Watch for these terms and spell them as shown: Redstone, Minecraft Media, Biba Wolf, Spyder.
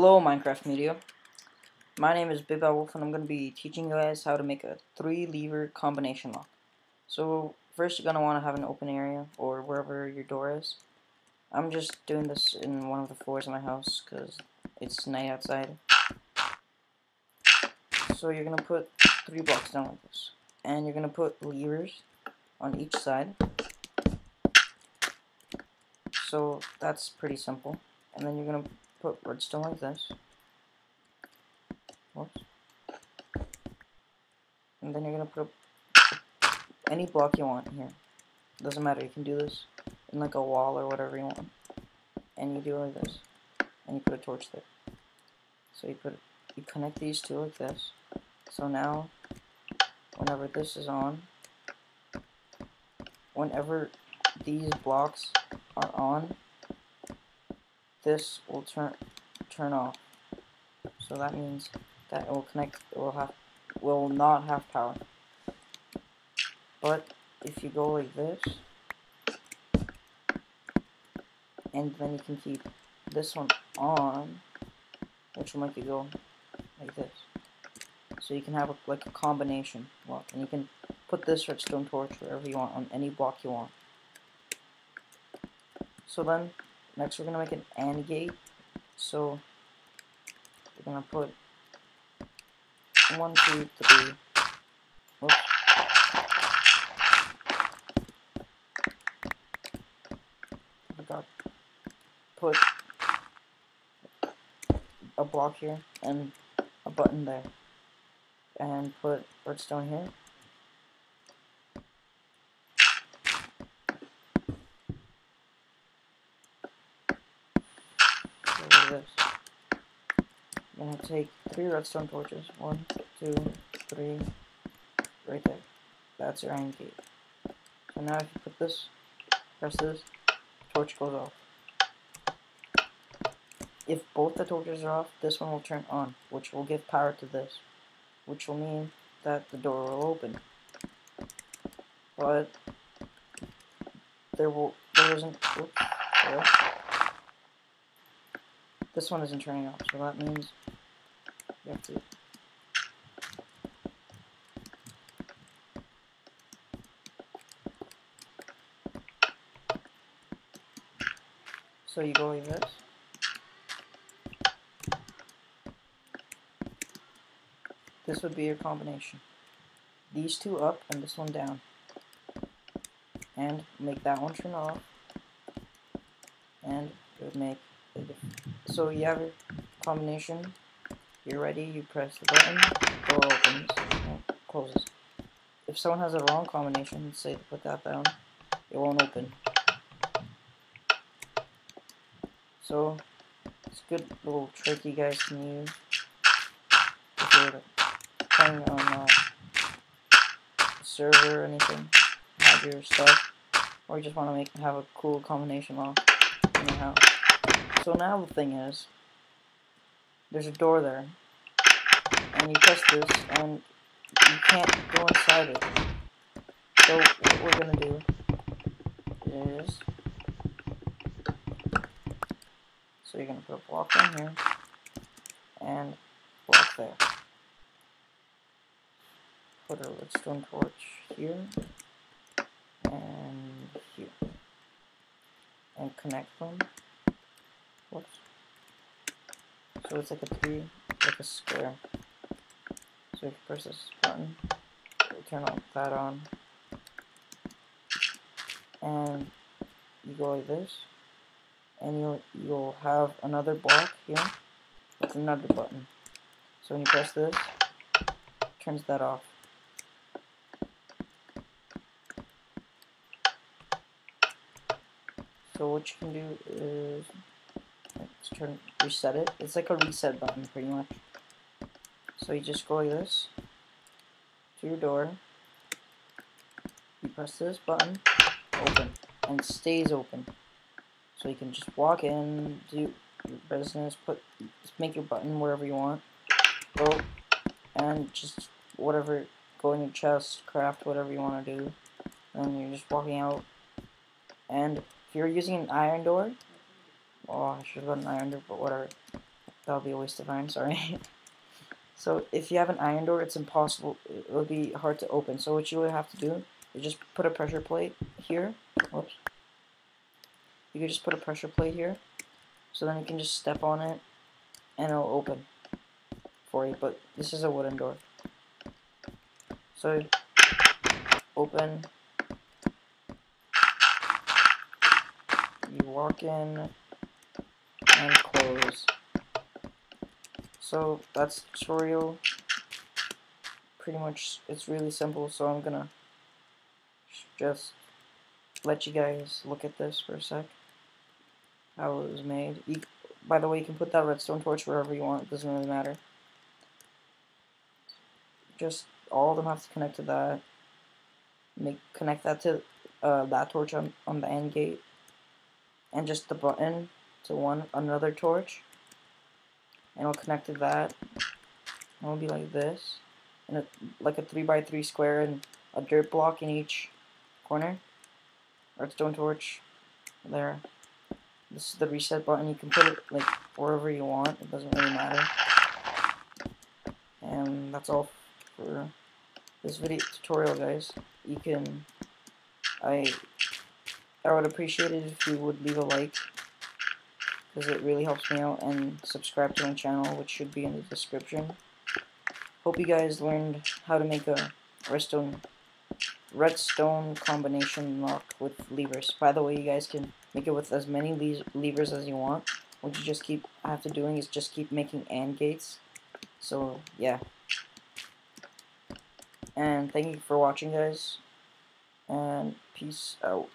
Hello Minecraft Media, my name is Biba Wolf and I'm going to be teaching you guys how to make a 3-lever combination lock. So first you're going to want to have an open area or wherever your door is. I'm just doing this in one of the floors of my house because it's night outside. So you're going to put 3 blocks down like this and you're going to put levers on each side. So that's pretty simple. And then you're going to put redstone like this. Oops. And then you're going to put any block you want here. Doesn't matter, you can do this in like a wall or whatever you want. And you do it like this. And you put a torch there. So you connect these two like this. So now, whenever this is on, whenever these blocks are on, this will turn off. So that means that it will connect. It will not have power. But if you go like this, and then you can keep this one on, which will make you go like this. So you can have like a combination block, and you can put this redstone torch wherever you want on any block you want. So then, next we're going to make an AND gate. So we're going to put 1, 2, 3. Oops. We got put a block here and a button there, and put redstone here. This. I'm going to take 3 redstone torches. 1, 2, 3. Right there. That's your AND gate. So now if you put this, press this, torch goes off. If both the torches are off, this one will turn on, which will give power to this, which will mean that the door will open. But this one isn't turning off, so that means you have to so you go like this, this would be your combination, these 2 up and this one down, and make that one turn off, and it would make a difference. So you have your combination, you're ready, you press the button, the door opens, and it closes. If someone has a wrong combination, say to put that down, it won't open. So it's a good little trick you guys can use if you're playing on a server or anything, have your stuff, or you just want to have a cool combination lock in your house. So now the thing is, there's a door there, and you press this, and you can't go inside it. So what we're gonna do is, so you're gonna put a block in here, and block there. Put a redstone torch here, and here, and connect them. Whoops. So it's like a 3, like a square. So if you press this button, you turn that on, and you go like this, and you'll have another block here with another button. So when you press this, it turns that off. So what you can do is reset it. It's like a reset button pretty much. So you just go like this to your door, you press this button, open, and it stays open. So you can just walk in, do your business, make your button wherever you want, go, and just whatever, go in your chest, craft whatever you want to do, and you're just walking out. And if you're using an iron door, oh, I should have got an iron door, but whatever. That'll be a waste of iron, sorry. So if you have an iron door, it's impossible, it'll be hard to open. So what you would have to do is just put a pressure plate here. Whoops. You can just put a pressure plate here, so then you can just step on it and it'll open for you. But this is a wooden door. So open, you walk in and close. So that's the tutorial. Pretty much it's really simple, so I'm gonna just let you guys look at this for a sec, how it was made. By the way, you can put that redstone torch wherever you want, it doesn't really matter. Just all of them have to connect to that, connect that to that torch on the end gate, and just the button to another torch, and we'll connect to that, and it'll be like this, and like a 3x3 square and a dirt block in each corner. Redstone torch there. This is the reset button. You can put it like wherever you want, it doesn't really matter. And that's all for this video tutorial, guys. You can, I would appreciate it if you would leave a like, because it really helps me out, and subscribe to my channel, which should be in the description. Hope you guys learned how to make a redstone combination lock with levers. By the way, you guys can make it with as many levers as you want. What you just keep after doing is just keep making AND gates. So yeah. And thank you for watching, guys. And peace out.